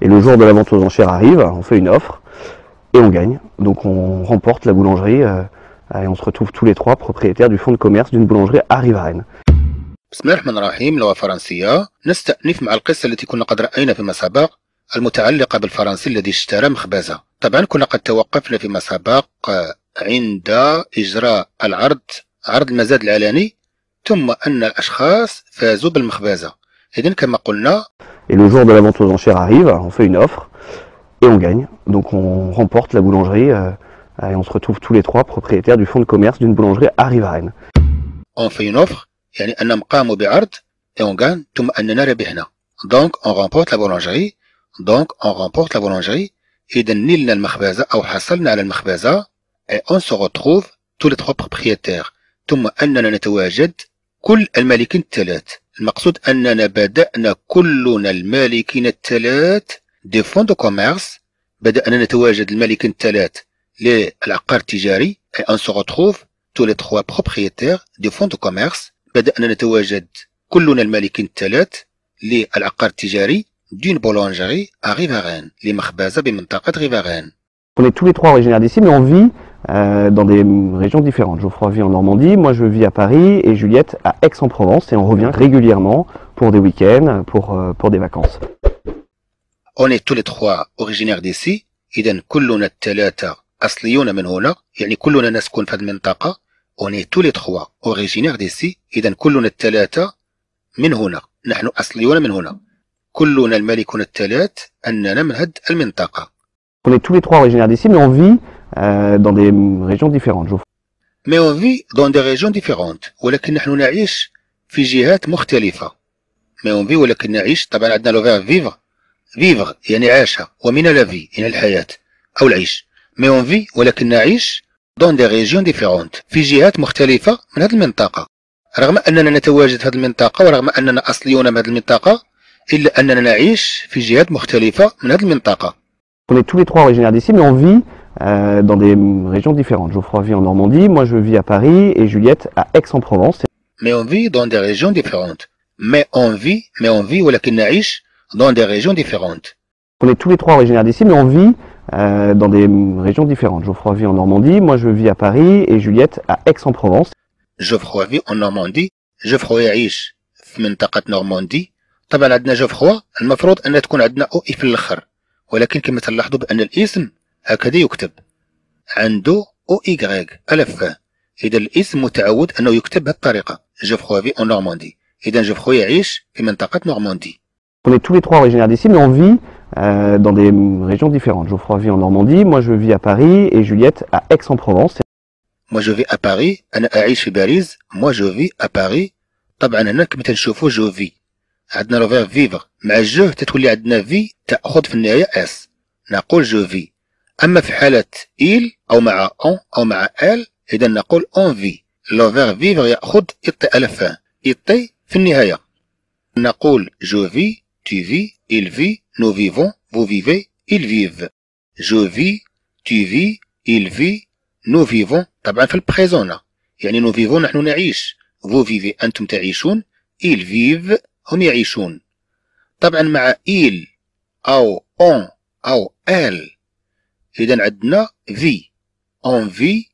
Et le jour de la vente aux enchères arrive, on fait une offre et on gagne. Donc on remporte la boulangerie et on se retrouve tous les trois propriétaires du fonds de commerce d'une boulangerie à Rivarennes. بسم الله الرحمن الرحيم. لغة فرنسية نستأنف مع القصة التي كنا قد رأينا فيما سبق المتعلقة بالفرنسي الذي اشترى مخبزة. طبعا كنا قد توقفنا فيما سبق عند إجراء عرض المزاد العلني ثم أن الأشخاص فازوا بالمخبزة. إذن كما قلنا. Et le jour de la vente aux enchères arrive, on fait une offre et on gagne. Donc on remporte la boulangerie et on se retrouve tous les trois propriétaires du fonds de commerce d'une boulangerie à Rivarennes. On fait une offre. يعني أنهم قاموا بعرض ونغان ثم أننا ربحنا. donc on remporte la boulangerie, إذا نلنا المخبزة أو حصلنا على المخبزة et on se retrouve tous les trois propriétaires ثم أننا نتواجد كل المالكين الثلاث. المقصود أننا بدأنا كلنا المالكين الثلاث دي فون دو كوميرس بدأنا نتواجد المالكين الثلاث للعقار التجاري et on se retrouve tous les trois propriétaires du fonds de commerce. بدأنا نتواجد كلنا المالكين الثلاث للعقار التجاري دون بولانجري ريفارين لمخبزة بمنطقة ريفارين. On est tous les trois originaires d'ici, mais on vit dans des régions différentes. Geoffroy vit en Normandie, moi je vis à Paris et Juliette à Aix-en-Provence, et on revient régulièrement pour des week-ends, pour des vacances. On est tous les trois originaires d'ici, إذن كلنا الثلاثة أصليون من هنا، يعني كلنا نسكن في هذه المنطقة. On est tous les trois originaires d'ici. إذا كلنا الثلاثة من هنا. نحن أصليون من هنا. كلنا المالكون الثلاث أننا من هذه المنطقة. On est tous les trois originaires d'ici, mais on vit dans des régions différentes. Mais on vit dans des régions différentes. ولكن نحن نعيش في جهات مختلفة. Mais on vit ولكن نعيش. طبعا عندنا لو فيرب vivre. vivre يعني عاشها ومن la vie يعني الحياة أو العيش. Mais on vit ولكن نعيش. dans des régions différentes في جهات مختلفة من هذه المنطقة. رغم أننا نتواجد في هذه المنطقة ورغم أننا أصليون من هذه المنطقة إلا أننا نعيش في جهات مختلفة من هذه المنطقة. On est tous les trois originaires d'ici, mais on vit dans des régions différentes. Geoffroy vit en Normandie, moi je vis à Paris et Juliette à Aix-en-Provence. Mais on vit dans des régions différentes. Mais on vit ولكن نعيش dans des régions différentes. On est tous les trois originaires d'ici, mais on vit dans des régions différentes. Geoffroy vit en Normandie, moi je vis à Paris et Juliette à Aix-en-Provence. Geoffroy vit en Normandie. Geoffroy يعيش في منطقة نورماندي. طبعا عندنا جوفروا المفروض أن تكون عندنا أو إي في الآخر، ولكن كما تلاحظوا بأن الاسم هكذا يكتب عنده أو إي ألفا. إذا الاسم متعود أنه يكتب بهذه الطريقة. جوفروا في en Normandie. إذا جوفروا يعيش في منطقة نورماندي. On est tous les trois originaires d'ici, mais on vit dans des régions différentes. Geoffroy vit en Normandie, moi je vis à Paris et Juliette à Aix-en-Provence. Moi je vis à Paris, طبعا هنا كما تنشوفوا جو في. عندنا لو فيرب فيفر مع جو تتولي عندنا في تأخذ في النهاية اس. نقول جو في. أما في حالة إل أو مع أون أو مع آل إذا نقول أون في. لو فيرب فيفر يأخذ إطي ألفان. إطي في النهاية. نقول جو في. Tu vis, il vit, nous vivons, vous vivez, ils vivent. Je vis, tu vis, il vit, nous vivons. طبعا في البريزون يعني nous vivons نحن نعيش. vous vivez أنتم تعيشون. ils vivent هم يعيشون. طبعا مع il أو on أو elle إذا عندنا في. on vit,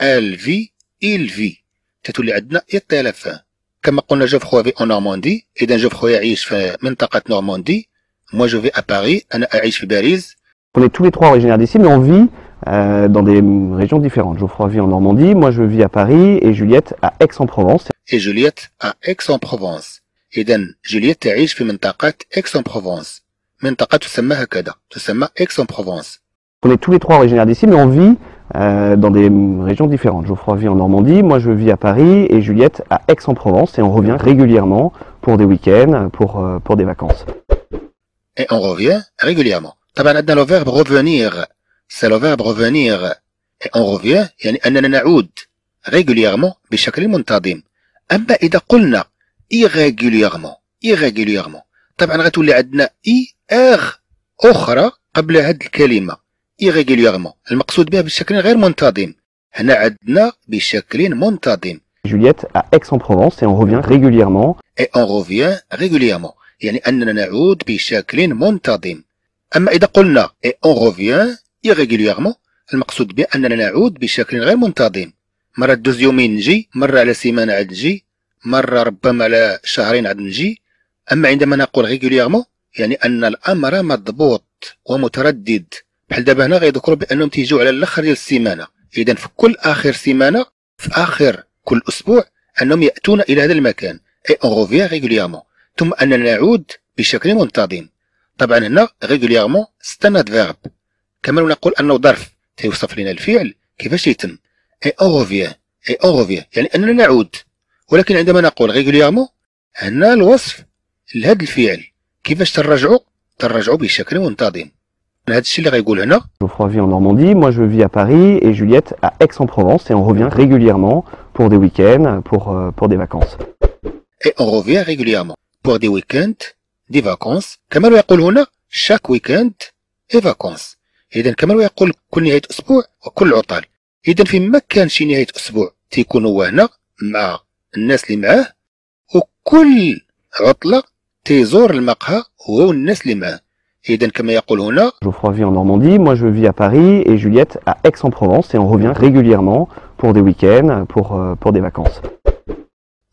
elle vit, il vit. تتولي عندنا الثلاثة. كما قلنا جوفخوا في نورماندي، إذا جوفخوا يعيش في منطقة نورماندي، moi je vais à Paris، أنا أعيش في باريس. On est tous les trois originaires d'ici, mais on vit dans des régions différentes. Geoffroy vit en Normandie, moi je vis à Paris et Juliette à Aix-en-Provence. Et Juliette à Aix-en-Provence. إذا جولييت تعيش في منطقة Aix-en-Provence. منطقة تسمى هكذا، تسمى Aix-en-Provence. On est tous les trois originaires d'ici, mais on vit dans des régions différentes. Geoffroy vit en Normandie, moi je vis à Paris et Juliette à Aix-en-Provence, et on revient régulièrement pour des week-ends, pour des vacances. Et on revient régulièrement. طبعا عندنا لو فيرب revenir. C'est le verbe revenir. Et on revient يعني أننا نعود régulièrement بشكل منتظم. أما إذا قلنا irrégulièrement طبعا غتولي عندنا إر أخرى قبل هذه الكلمة. irrégulièrement. المقصود بها بشكل غير منتظم. هنا عندنا بشكل منتظم. Juliette à Aix-en-Provence et on revient régulièrement. يعني أننا نعود بشكل منتظم. أما إذا قلنا on revient irrégulièrement المقصود به أننا نعود بشكل غير منتظم، مرة دوز يومين نجي، مرة على سيمانة عاد نجي، مرة ربما على شهرين عاد نجي. أما عندما نقول ريغولييرمون يعني أن الأمر مضبوط ومتردد، بحال دابا هنا غيذكروا بأنهم تيجيو على الآخر ديال السيمانة، إذا في كل آخر سيمانة في آخر كل أسبوع أنهم يأتون إلى هذا المكان، أون غوفيان ريغولييرمون، ثم أننا نعود بشكل منتظم. طبعا هنا ريغولييرمون ستاند فيرب، كما نقول أنه ظرف تيوصف لنا الفعل كيفاش يتم. اون غوفيان يعني أننا نعود، ولكن عندما نقول ريغولييرمون هنا الوصف لهذا الفعل كيفاش ترجعوا بشكل منتظم. هذا الشيء اللي غيقول هنا. Geoffroy vit en Normandie, moi je vis à Paris et Juliette à Aix-en-Provence et on revient régulièrement pour des week-ends, pour des vacances. Et on revient régulièrement pour des week-ends, des vacances. كما يقول هنا chaque week-end et vacances. إذا كما يقول كل نهاية أسبوع وكل عطل. إذا في ما كان شي نهاية أسبوع تيكون هو هنا مع الناس اللي معاه، وكل عطلة تيزور المقهى هو والناس اللي معاه. إذا كما يقول هنا Geoffroy vit en Normandie, moi je vis à Paris et Juliette à Aix-en-Provence et on revient régulièrement pour des week-ends, pour des vacances.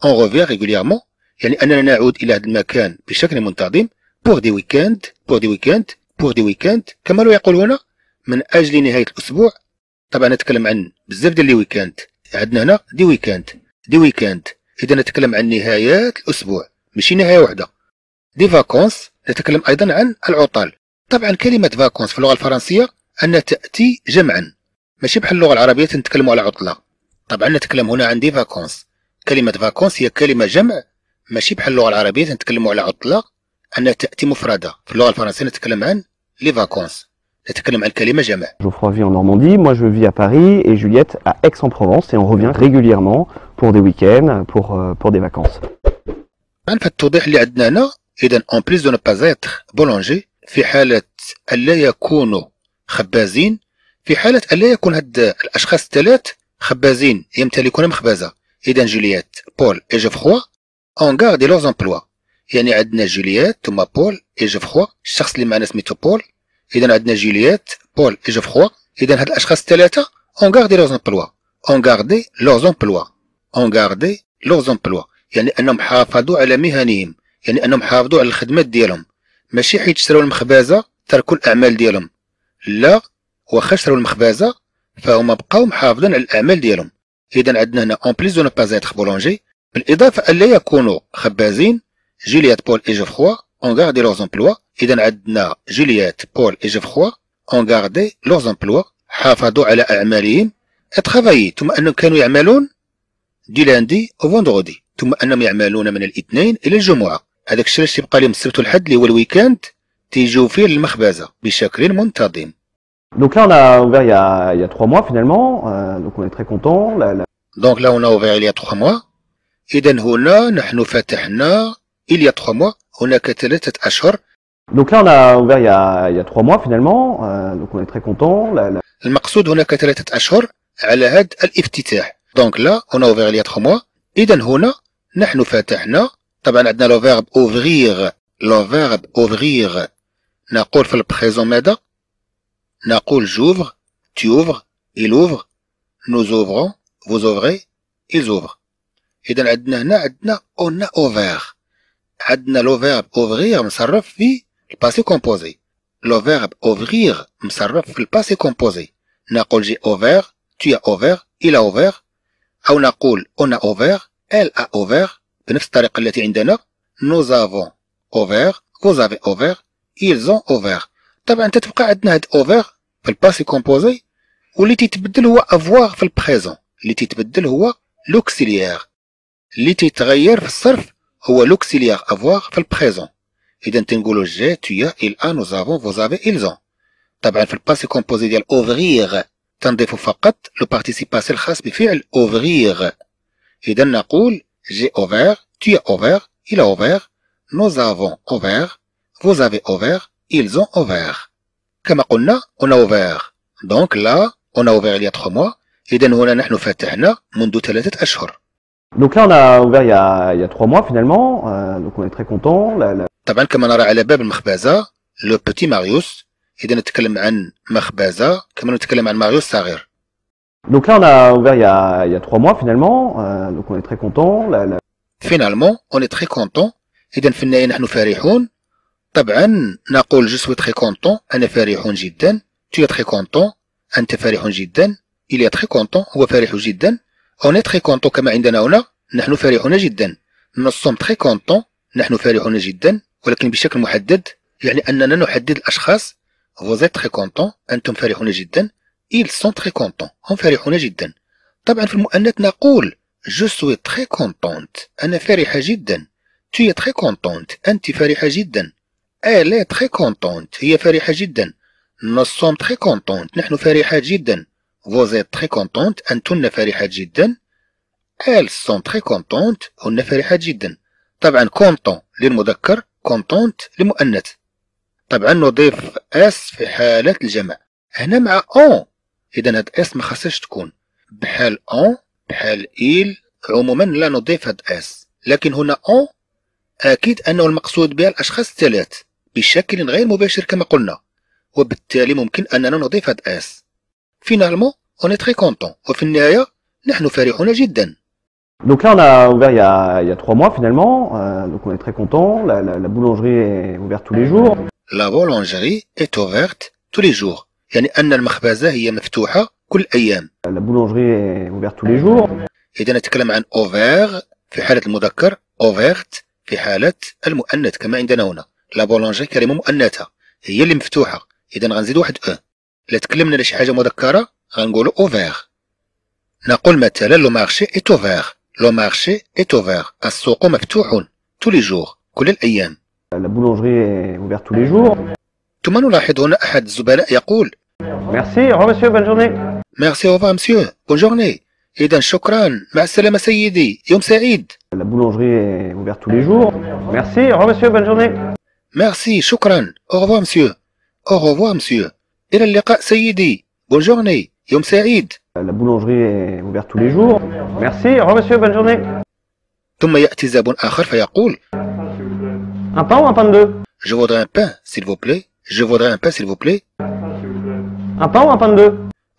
On revient régulièrement يعني أننا نعود إلى هذا المكان بشكل منتظم pour des weekends كما لو يقول هنا من أجل نهاية الأسبوع. طبعا نتكلم عن بزاف ديال لي ويكاند، عندنا هنا دي ويكاند إذا نتكلم عن نهايات الأسبوع ماشي نهاية وحدة. دي فاكونس نتكلم أيضا عن العطل. طبعا كلمة فاكونس في اللغة الفرنسية أن تأتي جمعا، ماشي بحال اللغة العربية تنتكلموا على عطلة. طبعا نتكلم هنا عن دي فاكونس، كلمة فاكونس هي كلمة جمع ماشي بحال اللغة العربية تنتكلموا على عطلة أن تأتي مفردة. في اللغة الفرنسية نتكلم عن لي فاكونس، نتكلم عن كلمة جمع. Geoffroy vit en Normandie, moi je vis à Paris et Juliette à Aix-en-Provence et on revient régulièrement pour des week-ends, pour des vacances. طبعا فالتوضيح اللي عندنا هنا إذا أون بليس دو نو با زيتر بولونجي في حالة ألا يكونوا خبازين، في حالة ألا يكون هاد الأشخاص الثلاث خبازين يمتلكون مخبزة، إذا جولييت بول إي جوفخوا أون غاردي لوغ زومبلوا. يعني عندنا جولييت ثم بول إي جوفخوا، الشخص اللي معنا سميتو بول، إذا عندنا جولييت بول إي جوفخوا، إذا هاد الأشخاص الثلاثة أون غاردي لوغ زومبلوا، أون غاردي لوغ زومبلوا يعني أنهم حافظوا على مهنهم، يعني أنهم حافظوا على الخدمات ديالهم، ماشي حيت شراو المخبازة تركوا الأعمال ديالهم، لا، واخا شراو المخبازة فهما بقاو محافظين على الأعمال ديالهم. إذا عندنا هنا أون بليس دو نو با زيتر بولونجي، بالإضافة ألا يكونوا خبازين جولييت بول إي جوفخوا أون غاردي لوغ زومبلوا، إذا عندنا جولييت بول إي جوفخوا أون غاردي لوغ زومبلوا، حافظوا على أعمالهم اترافايي، ثم أنهم كانوا يعملون دي لاندي أو فوندغودي، ثم أنهم يعملون من الاثنين إلى الجمعة. هذاك الشيء اللي تيبقى لهم السبت والحد اللي هو الويكاند تيجيو فيه للمخبزة بشكل منتظم. Donc là on a ouvert il y a 3 mois finalement, donc on est très content. Donc là on a ouvert il y a 3 mois. إذا هنا نحن فتحنا il y a 3 mois، هناك 3 أشهر. Donc là on a ouvert il y a 3 mois finalement, donc on est très content. المقصود هناك 3 أشهر على هذا الافتتاح. Donc là on a ouvert il y a 3 mois. إذا هنا نحن فتحنا، طبعا عندنا لو فيرب اوفغيغ، لو فيرب اوفغيغ نقول في البريزون ماذا؟ نقول جوفغ، تيوفغ، إل اوفغ، نوز اوفغون، فوز اوفغي، إلز اوفغ. إذا عندنا هنا عندنا أون اوفغ، عندنا لو فيرب اوفغيغ مصرف في الباسي كومبوزي، لو فيرب اوفغيغ مصرف في الباسي كومبوزي، نقول جي اوفغ، تي اوفغ، إل اوفغ، أو نقول أون اوفغ، إل اوفغ بنفس الطريقة التي عندنا nous avons ouvert، vous avez ouvert، ils ont ouvert. طبعا تتبقى عندنا هاد ouvert في الباسي كومبوزي، واللي تيتبدل هو avoir في البريزون، اللي تيتبدل هو لوكسيليير، اللي تيتغير في الصرف هو لوكسيليير avoir في البريزون. إذا تنقولو جي تيا إل أ nous avons vous avez ils ont. طبعا في الباسي كومبوزي ديال ouvrir تنضيفو فقط لو بارتيسيباسي الخاص بفعل ouvrir. إذا نقول j'ai ouvert, tu as ouvert, il a ouvert, nous avons ouvert, vous avez ouvert, ils ont ouvert. كما قلنا on a ouvert. Donc là on a ouvert il y a 3 mois. إذا هنا نحن فتحنا منذ 3 أشهر. Donc là on a ouvert il y a 3 mois finalement, donc on est très content. طبعا كما نرى على باب المخبزة le petit Marius إذا نتكلم عن مخبزة كما نتكلم عن ماريو الصغير. Donc là on a ouvert il y a 3 mois finalement, donc on est très content. Finalement on est très content. إذا في النهاية نحن فرحون. طبعا نقول je suis très content, أنا فرحون جدا. Tu es très content, أنت فرح جدا. Il est très content, هو فرح جدا. On est très content كما عندنا هنا. نحن فرحون جدا. Nous sommes très contents. نحن فرحون جدا. ولكن بشكل محدد يعني أننا نحدد الأشخاص. Vous êtes très contents. أنتم فرحون جدا. Ils sont très contents. هم فرحون جدا. طبعا في المؤنث نقول je suis très contente. أنا فرحة جدا. Tu es très contente. أنت فرحة جدا. Elle est très contente. هي فرحة جدا. Nous sommes très contentes. نحن فرحات جدا. Vous êtes très contentes. أنتن فرحات جدا. Elles sont très contentes. هن فرحات جدا. طبعا content للمذكر. contente للمؤنث. طبعا نضيف اس في حالة الجمع. هنا مع on. إذا هاد اس ما خاصهاش تكون. بحال on. بحال il. عموما لا نضيف هاد اس. لكن هنا on. أكيد أنه المقصود بها الأشخاص الثلاث بشكل غير مباشر كما قلنا. وبالتالي ممكن أننا نضيف هاد اس. Finalement, on est très content. وفي النهاية نحن فرحون جدا. Donc là, on a ouvert il y a 3 mois finalement. Donc on est très content. La boulangerie est ouverte tous les jours. La boulangerie est ouverte tous les jours. يعني أن المخبزة هي مفتوحة كل أيام. La boulangerie est ouverte tous les jours. إذا نتكلم عن ouvert في حالة المذكر. ouverte في حالة المؤنث كما عندنا هنا. La boulangerie كلمة مؤنثة هي اللي مفتوحة. إذا غنزيد واحد إلا تكلمنا على شي حاجة مذكرة غنقولو أوفيغ. نقول مثلا لو مارشي إت أوفيغ. لو مارشي إت أوفيغ. السوق مفتوح تو لي جور كل الأيام. لا بولونجري أوفيغ تو لي جور. ثم نلاحظ هنا أحد الزبلاء يقول ميرسي أوفا مسيو بون جورني. ميرسي أوفا مسيو بون جورني. إذا شكرا مع السلامة سيدي يوم سعيد. لا بولونجري أوفيغ تو لي جور. ميرسي أوفا مسيو بون جورني. ميرسي شكرا أوفا مسيو. أوفا مسيو. إلى اللقاء سيدي. بون جورني. يوم سعيد. La boulangerie est ouverte tous les jours. Merci. Au revoir, monsieur. Bonne journée. ثم يأتي زبون آخر فيقول Un pain ou un pain de deux? Je voudrais un pain, s'il vous plaît. Je voudrais un pain, s'il vous plaît. Un pain ou un pain de deux?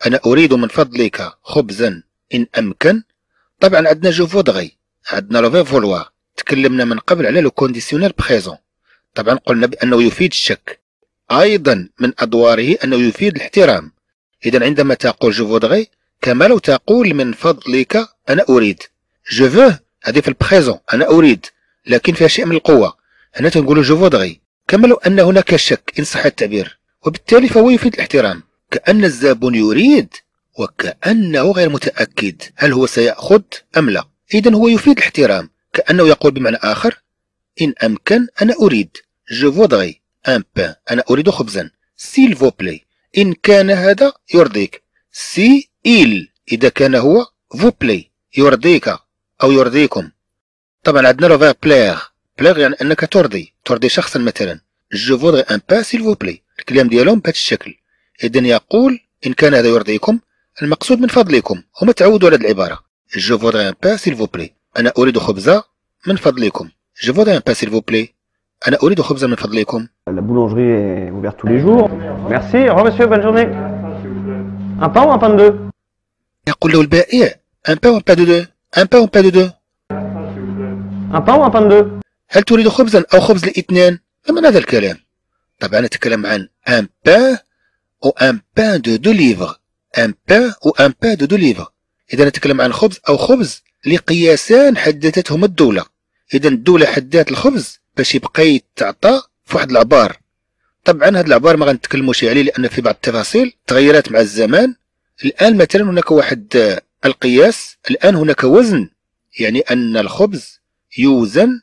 أنا أريد من فضلك خبزا إن أمكن. طبعا عندنا جو فودغي. عندنا لو في فولوار. تكلمنا من قبل على لو كونديسيونيل بريزون. طبعا قلنا بأنه يفيد الشك. أيضا من أدواره أنه يفيد الاحترام. إذا عندما تقول جو فودغي كما لو تقول من فضلك أنا أريد. جو فو هذه في البريزون أنا أريد لكن فيها شيء من القوة. هنا تنقولوا جو فودغي كما لو أن هناك شك إن صح التعبير وبالتالي فهو يفيد الاحترام. كأن الزبون يريد وكأنه غير متأكد هل هو سيأخذ أم لا. إذا هو يفيد الاحترام كأنه يقول بمعنى آخر إن أمكن أنا أريد جو فودغي ان بان انا اريد خبزا سيل فو بلاي ان كان هذا يرضيك سي إل اذا كان هو فو بلاي يرضيك او يرضيكم. طبعا عندنا لو فير بلاغ. بلاغ يعني انك ترضي شخصا مثلا. جو فودغي ان بان سيل فو بلاي. الكلام ديالهم بهذا الشكل. اذا يقول ان كان هذا يرضيكم المقصود من فضلكم. هما تعودوا على هذه العباره جو فودغي ان بان سيل فو بلاي. انا اريد خبزه من فضلكم. جو فودغي ان بان سيل فو بلاي. أنا أريد خبزا من فضلكم. La boulangerie est ouverte tous les jours. Merci. Au revoir, monsieur. Bonne journée. Un pain ou un pain de deux? يقول له البائع un pain ou un pain de deux. un pain ou un pain de deux. un pain ou un pain de deux. هل تريد خبزا أو خبز لاثنين؟ من هذا الكلام. طبعا نتكلم عن un pain ou un pain de deux livres. un pain ou un pain de deux livres. إذا نتكلم عن خبز أو خبز لقياسان حددتهم الدولة. إذا الدولة حددت الخبز باش يبقى يتعطى في واحد العبار. طبعا هاد العبار ما غنتكلموش عليه لان في بعض التفاصيل تغيرت مع الزمان. الان مثلا هناك واحد القياس. الان هناك وزن يعني ان الخبز يوزن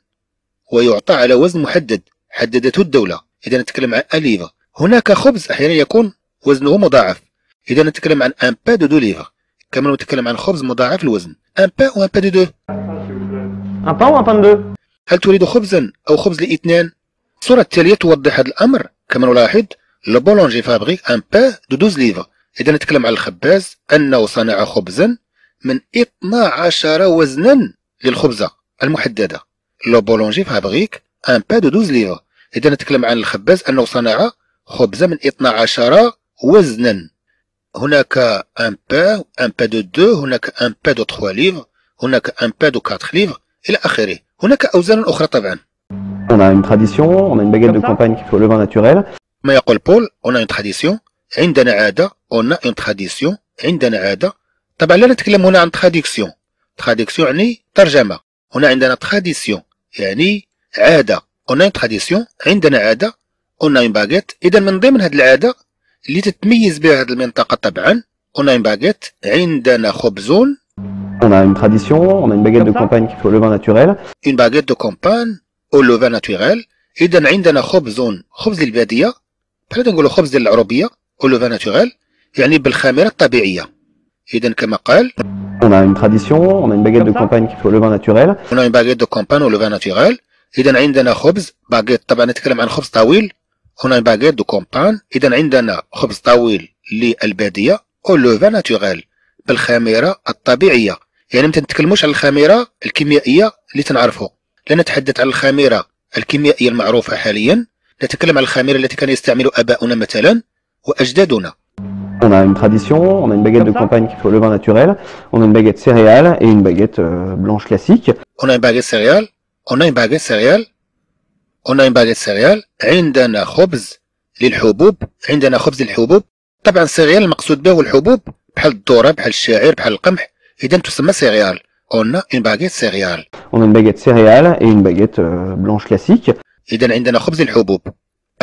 ويعطى على وزن محدد حددته الدولة. اذا نتكلم عن أليفة. هناك خبز احيانا يكون وزنه مضاعف. اذا نتكلم عن ان با دو دو ليفر. كما نتكلم عن خبز مضاعف الوزن ان با و ان با دو دو. ان با و ان با دو. هل تريد خبزا أو خبز لاثنان؟ الصورة التالية توضح هذا الأمر. كما نلاحظ لو بولونجي فابريك أن با دو دوز ليفر. إذا نتكلم على الخباز أنه صنع خبزا من 12 وزنا للخبزة المحددة. لو بولونجي فابريك أن با دو دوز ليفر. إذا نتكلم عن الخباز أنه صنع خبز من 12 وزنا. هناك un pain, un pain de 2, هناك un pain de 3 livres, هناك un pain de 4 livres, إلى آخره. هناك أوزان أخرى طبعا. On a une tradition, on a une baguette de campagne qui fait au levain naturel. ما يقول بول on a une tradition, عندنا عادة, on a une tradition, عندنا عادة. طبعا لا نتكلم هنا عن tradition. tradition يعني ترجمة. هنا عندنا tradition يعني عادة. On a une tradition, عندنا عادة, on a une baguette. إذا من ضمن هذه العادة اللي تتميز بها هذه المنطقة طبعا on a une baguette, عندنا خبزون. On a une tradition, on a une baguette de campagne qui fait au levain naturel. Une baguette de campagne au levain naturel. إذا عندنا خبزون, خبز البادية بحال نقولوا خبز العربية au levain naturel يعني بالخميرة الطبيعية. إذا كما قال on a une tradition, on a une baguette de campagne qui fait au levain naturel. On a une baguette de campagne au levain naturel. إذا عندنا خبز باغيت, طبعا نتكلم عن خبز طويل. On a une baguette de campagne. إذا عندنا خبز طويل للبادية au levain naturel بالخميرة الطبيعية. يعني ما تنتكلموش على الخميرة الكيميائية اللي تنعرفو. لا نتحدث عن الخميرة الكيميائية المعروفة حاليا. نتكلم عن الخميرة التي كان يستعمل آباؤنا مثلا وأجدادنا. On a une tradition, on a une baguette de campagne qui fait au levain naturel. On a une baguette céréale et une baguette blanche classique. On a une baguette céréale. On a une baguette céréale. On a une baguette céréale. عندنا خبز للحبوب. عندنا خبز للحبوب. طبعا السيريال المقصود به الحبوب بحال الذرة بحال الشعير بحال القمح. إذا تسمى سيريال. On a une baguette céréale. On a une baguette céréale et une baguette blanche classique. إذا عندنا خبز الحبوب.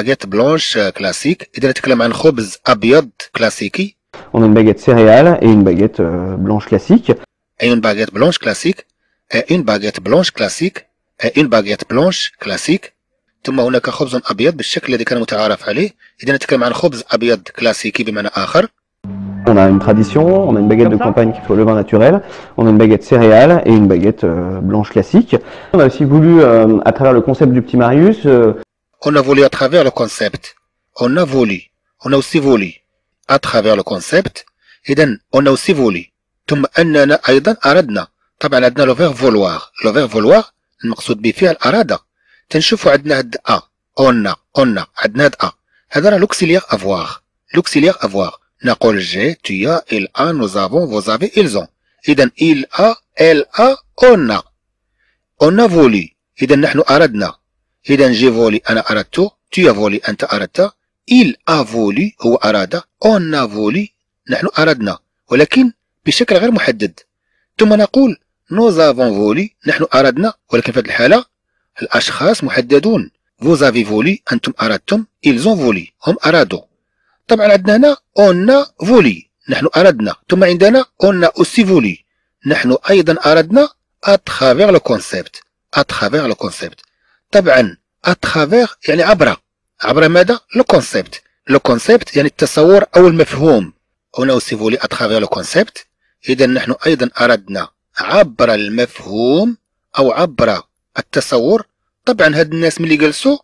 baguette blanche classique. إذا نتكلم عن خبز أبيض كلاسيكي. On a une baguette céréale et une baguette blanche classique. Et une baguette blanche classique. Et une baguette blanche classique. Et une baguette blanche classique. ثم هناك خبز أبيض بالشكل الذي كان متعارف عليه. إذا نتكلم عن خبز أبيض كلاسيكي بمعنى آخر. On a une tradition, on a une baguette de campagne qui fait au levain naturel, on a une baguette céréale et une baguette blanche classique. On a aussi voulu, à travers le concept du petit Marius... On a voulu à travers le concept. On a voulu. On a aussi voulu. À travers le concept. Et donc, on a aussi voulu. ثم أننا أيضا أردنا. طبعا عندنا le verbe vouloir. Le verbe vouloir المقصود به فعل أراد. تنشوفوا عندنا هاد أ. On a. عندنا هاد أ. هذا راه لوكسيليير avoir. لوكسيليير avoir. نقول جي tu as il a nous avons vous avez ils ont. إذا il a elle a on a. On a voulu. إذا نحن أردنا. إذا جي فولي أنا أردت. tu as volé أنت أردت. il a voulu هو أراد. on a voulu نحن أردنا. ولكن بشكل غير محدد. ثم نقول nous avons voulu نحن أردنا. ولكن في هذه الحالة الأشخاص محددون. vous avez voulu أنتم أردتم. ils ont voulu هم أرادوا. طبعا عندنا هنا on a voulu نحن أردنا. ثم عندنا on a aussi voulu نحن أيضا أردنا à travers le concept. à travers le concept. طبعا à travers يعني عبر. عبر ماذا؟ le concept. le concept يعني التصور أو المفهوم. on a aussi voulu à travers le concept. إذا نحن أيضا أردنا عبر المفهوم أو عبر التصور. طبعا هاد الناس ملي جلسوا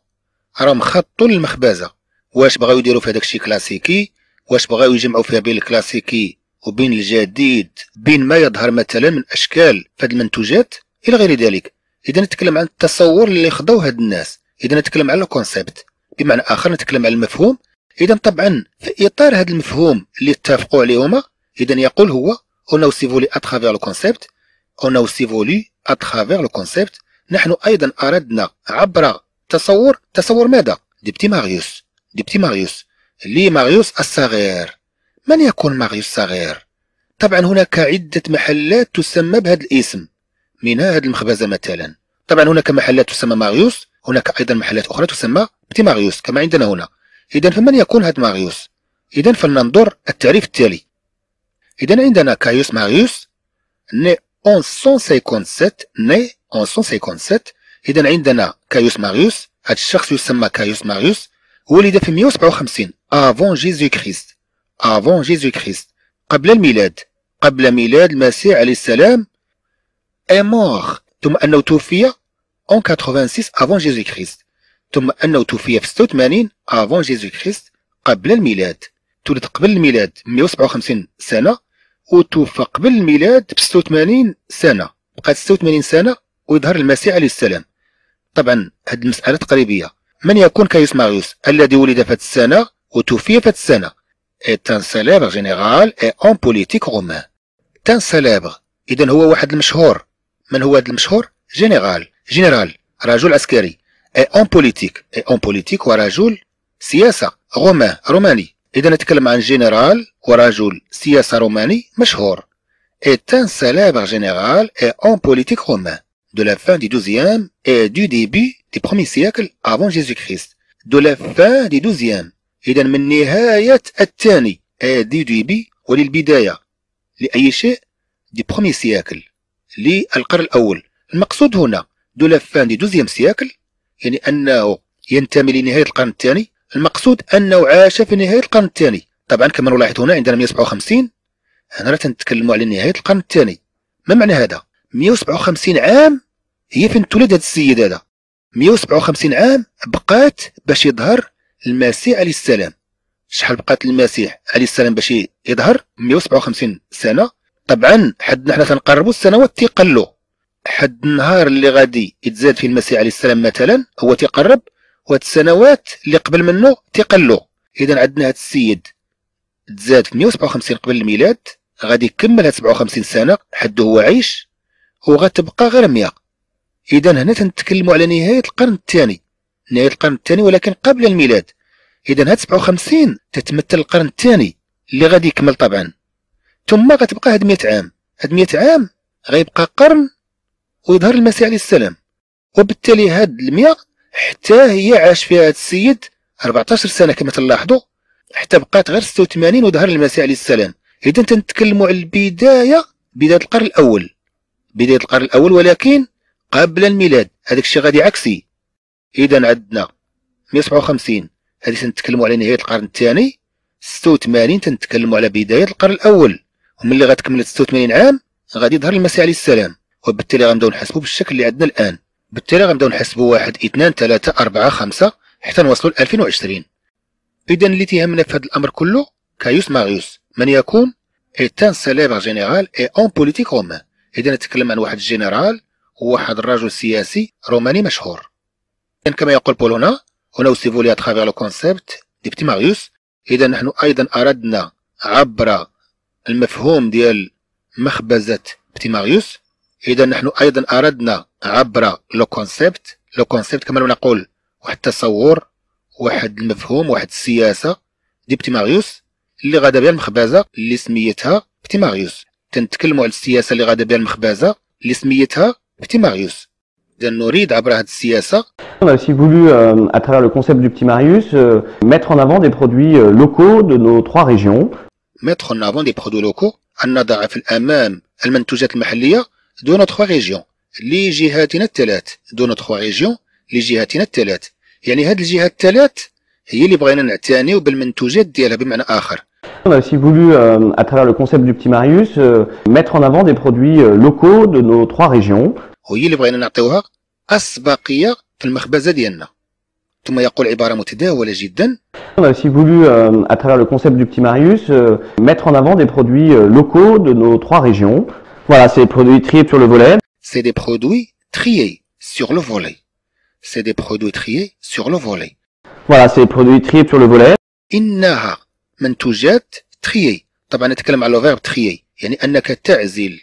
راهم خطوا المخبزة. واش بغاو يديروا في هذاك الشيء كلاسيكي؟ واش بغاو يجمعوا فيها بين الكلاسيكي وبين الجديد، بين ما يظهر مثلا من اشكال في هذه المنتوجات الى غير ذلك. اذا نتكلم عن التصور اللي خداوه هاد الناس. اذا نتكلم على الكونسيبت بمعنى اخر نتكلم على المفهوم. اذا طبعا في اطار هذا المفهوم اللي اتفقوا عليه هما. اذا يقول هو on a aussi voulu à travers le concept. on a aussi voulu à travers le concept. نحن ايضا اردنا عبر تصور. تصور ماذا؟ دي بتي ماريوس. دي بتي ماريوس لي ماريوس الصغير. من يكون ماريوس الصغير؟ طبعا هناك عدة محلات تسمى بهذا الاسم منها هذه المخبزة مثلا. طبعا هناك محلات تسمى ماريوس. هناك أيضا محلات أخرى تسمى بتي ماريوس كما عندنا هنا. إذا فمن يكون هذا ماريوس؟ إذا فلننظر التعريف التالي. إذا عندنا كايوس ماريوس ني 1157 ني 1157. إذا عندنا كايوس ماريوس هذا الشخص يسمى كايوس ماريوس ولد في 157 avant Jésus-Christ. avant Jésus-Christ قبل الميلاد. قبل ميلاد المسيح عليه السلام. est mort ثم أنه توفي en 86 avant Jésus-Christ. ثم أنه توفي في 86 avant Jésus-Christ قبل الميلاد. تولد قبل الميلاد 157 سنة وتوفى قبل الميلاد ب 86 سنة. بقات 86 سنة ويظهر المسيح عليه السلام. طبعا هذه المسألة تقريبية. من يكون كايسماغيوس الذي ولد في السنة وتوفي في السنة. est un célèbre général et homme politique romain. est un célèbre. إذن هو واحد المشهور. من هو هذا المشهور؟ général. général رجل عسكري. et homme politique. et homme politique ورجل سياسة رومان روماني. إذن نتكلم عن جنرال ورجل سياسة روماني مشهور. est un célèbre général et homme politique romain de la fin du 12e et du début du 1er siècle avant Jésus-Christ. De la fin du 12e. إذن من نهاية الثاني et du début وللبداية لأي شيء du 1er siècle للقرن الأول. المقصود هنا de la fin du 12e siècle يعني أنه ينتمي لنهاية القرن الثاني. المقصود أنه عاش في نهاية القرن الثاني. طبعا كما نلاحظ هنا عندنا 157. هنا راه تنتكلموا على نهاية القرن الثاني. ما معنى هذا؟ 157 عام هي فين تولد هذا السيد هذا. 157 عام بقات باش يظهر المسيح عليه السلام. شحال بقات المسيح عليه السلام باش يظهر؟ 157 سنة. طبعا حدنا حنا تنقربوا السنوات تيقلوا. حد النهار اللي غادي يتزاد فيه المسيح عليه السلام مثلا هو تيقرب، وهاد السنوات اللي قبل منه تيقلوا. إذا عندنا هاد السيد تزاد في 157 قبل الميلاد، غادي يكمل هاد 57 سنة حد هو عايش، وغتبقى غير 100. إذا هنا تنتكلموا على نهاية القرن الثاني. نهاية القرن الثاني ولكن قبل الميلاد. إذا هاد 57 تتمثل القرن الثاني اللي غادي يكمل طبعا. ثم غتبقى هاد 100 عام. هاد 100 عام غيبقى قرن ويظهر المسيح عليه السلام. وبالتالي هاد 100 حتى هي عاش فيها هاد السيد 14 سنة كما تلاحظوا، حتى بقات غير 86 وظهر المسيح عليه السلام. إذا تنتكلموا على البداية، بداية القرن الأول. بداية القرن الأول ولكن قبل الميلاد. هذاك الشيء غادي عكسي. إذا عندنا 157 هذه تنتكلموا على نهاية القرن الثاني، 86 تنتكلموا على بداية القرن الأول، وملي غتكمل 86 عام غادي يظهر المسيح عليه السلام. وبالتالي غنبداو نحسبوا بالشكل اللي عندنا الآن. بالتالي غنبداو نحسبوا 1 2 3 4 5 حتى نوصلوا ل 2020. إذا اللي تيهمنا في هذا الأمر كله كايوس ماغيوس من يكون est un célèbre général et homme politique romain. إذا نتكلم عن واحد الجنرال وواحد الرجل سياسي روماني مشهور. إذا كما يقول بول هنا ونوصفوا لي اتخافيغ لو كونسيبت دي بتي ماغيوس. إذا نحن أيضا أردنا عبر المفهوم ديال مخبزة بتي ماغيوس. إذا نحن أيضا أردنا عبر لو كونسيبت. لو كونسيبت كما نقول واحد التصور، واحد المفهوم، واحد السياسة دي بتي ماغيوس اللي غادا بها المخبزة اللي سميتها بتي ماغيوس. تنتكلموا على السياسة اللي غادا بها المخبزة اللي سميتها بتي ماغيوس. إذا نريد عبر هذه السياسة. On a aussi voulu, à travers le concept du petit Marius, mettre en avant des produits locaux de nos trois régions. Mettre en avant des produits locaux. أن نضع في الأمام المنتوجات المحلية دو نو تخوا ريجيون لجهاتنا الثلاث. دو نو تخوا ريجيون لجهاتنا الثلاث يعني هاد الجهات الثلاث هي اللي بغينا نعتنيو بالمنتوجات ديالها بمعنى آخر. On a aussi voulu, à travers le concept du petit Marius, mettre en avant des produits locaux de nos trois régions. وهي اللي بغينا نعطيوها أسبقية في المخبزة ديالنا. ثم يقول عبارة متداولة جدا. On a aussi voulu, à travers le concept du petit Marius, mettre en avant des produits locaux de nos trois régions. Voilà, c'est des produits triés sur le volet. C'est des produits triés sur le volet. C'est des produits triés sur le volet. Voilà, c'est des produits triés sur le volet. إنها منتوجات triés. طبعا نتكلم على verbe trier يعني أنك تعزل،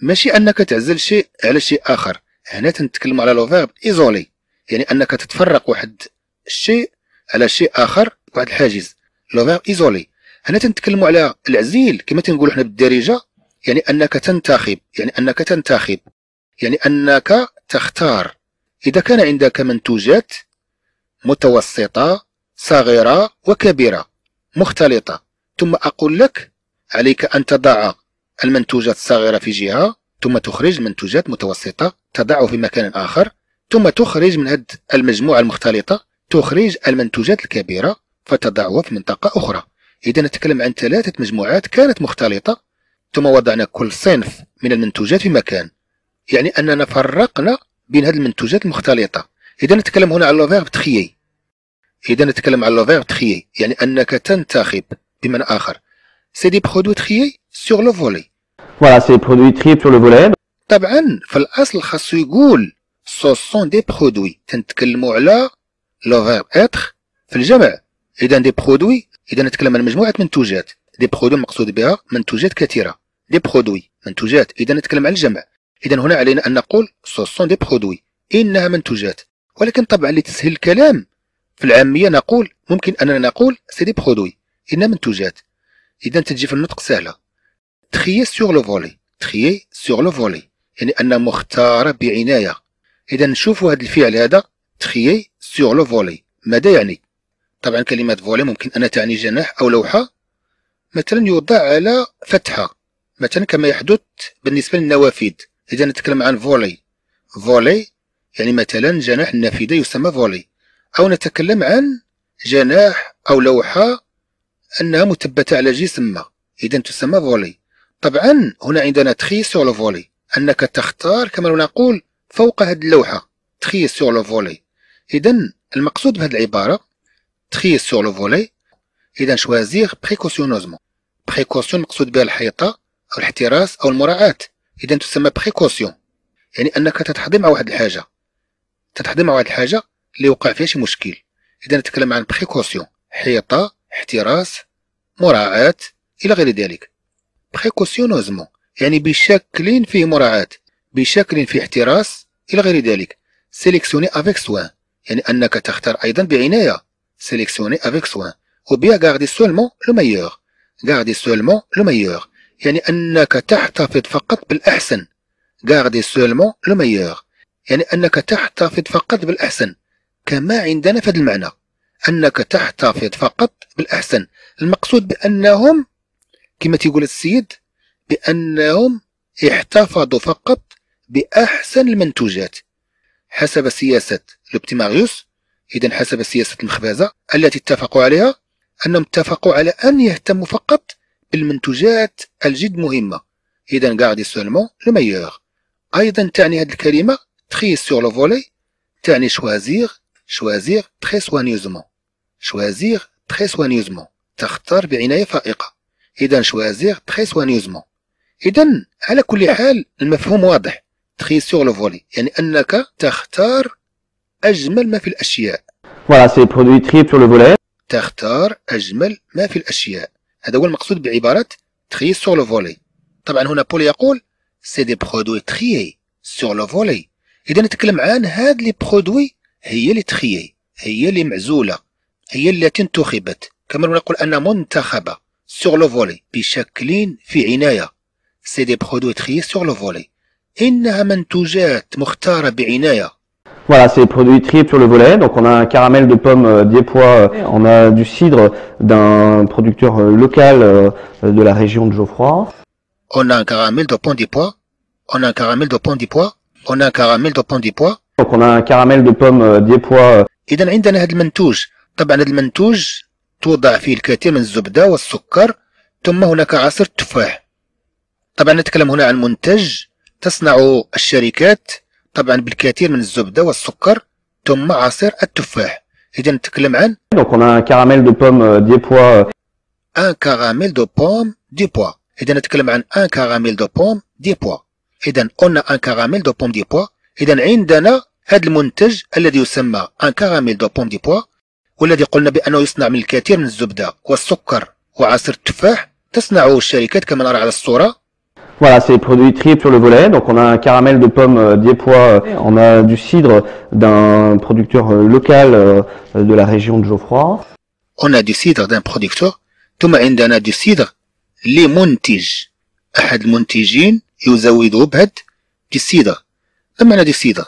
ماشي أنك تعزل شيء على شيء آخر. هنا تنتكلم على verbe isolé يعني أنك تتفرق واحد الشيء على شيء آخر، واحد الحاجز verbe isolé. هنا تنتكلم على العزيل كما تنقولوا حنا بالدارجة يعني أنك تنتخب. يعني أنك تنتخب يعني أنك تختار. إذا كان عندك منتوجات متوسطة صغيرة وكبيرة مختلطة، ثم أقول لك عليك أن تضع المنتوجات الصغيرة في جهة، ثم تخرج منتوجات متوسطة تضعه في مكان آخر، ثم تخرج من هذه المجموعة المختلطة تخرج المنتوجات الكبيرة فتضعها في منطقة أخرى. إذا نتكلم عن ثلاثة مجموعات كانت مختلطة، ثم وضعنا كل صنف من المنتوجات في مكان، يعني أننا فرقنا بين هذه المنتوجات المختلطة. إذا نتكلم هنا على verbe trier. إذا نتكلم على verbe trier يعني أنك تنتخب بمعنى آخر. C'est des produits triés sur le volet. Voilà, c'est des produits triés sur le volet. طبعا في الأصل خاصو يقول ce sont des produits. تنتكلموا على le verbe être في الجمع. إذا دي برودوي، إذا نتكلم عن مجموعة منتوجات. دي برودوي المقصود بها منتوجات كثيرة. دي برودوي منتوجات. إذا نتكلم عن الجمع. إذا هنا علينا أن نقول سوسون دي برودوي، إنها منتوجات. ولكن طبعا لتسهيل الكلام في العامية نقول ممكن أننا نقول سي دي برودوي، إنها منتوجات. إذا تجي في النطق سهلة. تخيي سور لو فولي، تخيي سور لو فولي، يعني أنها مختارة بعناية. إذا نشوفوا هذا الفعل هذا تخيي سور لو فولي، ماذا يعني؟ طبعا كلمة فولي ممكن أن تعني جناح أو لوحة مثلا يوضع على فتحة مثلا كما يحدث بالنسبة للنوافذ. إذا نتكلم عن فولي، فولي يعني مثلا جناح النافذة يسمى فولي، أو نتكلم عن جناح أو لوحة أنها مثبتة على جسم إذا تسمى فولي. طبعا هنا عندنا تخي سور لو فولي، أنك تختار كما نقول فوق هذه اللوحة تخي سور لو فولي. إذا المقصود بهذه العبارة تخي سور لو فولي، إذا شوازيغ بريكوسيونوزمون. بريكوسيون مقصود بها الحيطة أو الاحتراس أو المراعاة، إذا تسمى بريكوسيون يعني أنك تتحضي مع واحد الحاجة، تتحضي مع واحد الحاجة اللي وقع فيها شي مشكل. إذا نتكلم عن بريكوسيون، حيطة، احتراس، مراعاة إلى غير ذلك. بريكوسيونوزمون يعني بشكل فيه مراعاة، بشكل فيه احتراس إلى غير ذلك. سيليكسيوني افيك سوان يعني أنك تختار أيضا بعناية، سيليكسيوني افيك سوان. أو بيان غاردي سولمون لو ميور، غاردي سولمون لو ميور يعني أنك تحتفظ فقط بالأحسن. غاردي سولمون لو ميور يعني أنك تحتفظ فقط بالأحسن، كما عندنا في هذا المعنى أنك تحتفظ فقط بالأحسن. المقصود بأنهم كما تيقول السيد بأنهم احتفظوا فقط بأحسن المنتوجات حسب سياسة لوبتيماريوس، إذا حسب سياسة المخبزة التي اتفقوا عليها، أنهم اتفقوا على أن يهتموا فقط بالمنتوجات الجد مهمة. إذا غاردي سولمون لو ميور. أيضا تعني هذه الكلمة تخي سور لو فولي تعني شوازيغ، شوازيغ تخي سوانيوزمون، شوازيغ تخي سوانيوزمون تختار بعناية فائقة. إذا شوازيغ تخي سوانيوزمون. إذا على كل حال المفهوم واضح، تخي سور لو فولي يعني أنك تختار أجمل ما في الأشياء. Voilà, c'est les produits triés sur le volet. تختار أجمل ما في الأشياء، هذا هو المقصود بعبارة تخي سور لو فولي. طبعا هنا بول يقول سي دي برودوي تخيي سور لو فولي، إذا نتكلم عن هاد لي برودوي هي اللي تخيي، هي اللي معزولة، هي التي انتخبت، كما نقول أنها منتخبة سور لو فولي بشكل في عناية. سي دي برودوي تخيي سور لو فولي، إنها منتوجات مختارة بعناية. Voilà, c'est les produits triés sur le volet. Donc on a un caramel de pommes d'Époisses, on a du cidre d'un producteur local de la région de Geoffroy. On a un caramel de pommes d'Époisses, on a un caramel de pommes d'Époisses, on a un caramel de pommes d'Époisses. Donc on a un caramel de pommes d'Époisses. إذا عندنا هذا المنتوج، طبعا هذا المنتوج توضع فيه الكثير من الزبدة والسكر، ثم هناك عصير التفاح. طبعا نتكلم هنا عن منتج تصنع الشركات طبعا بالكثير من الزبدة والسكر ثم عصير التفاح. إذا نتكلم عن Donc on a un caramel de pommes d'Époisses. Un caramel de pommes d'Époisses. إذا نتكلم عن un caramel de pommes d'Époisses. إذا on a un caramel de pommes d'Époisses. إذا عندنا هذا المنتج الذي يسمى un caramel de pommes d'Époisses، والذي قلنا بأنه يصنع من الكثير من الزبدة والسكر وعصير التفاح، تصنعه الشركات كما نرى على الصورة. Voilà, c'est les produits triés sur le volet. Donc on a un caramel de pommes d'Époisses, on a du cidre d'un producteur local de la région de Geoffroy. On a du cidre d'un producteur. ثم عندنا du cidre لمنتج، أحد المنتجين يزوده بهذا du cidre. ما معنى du cidre؟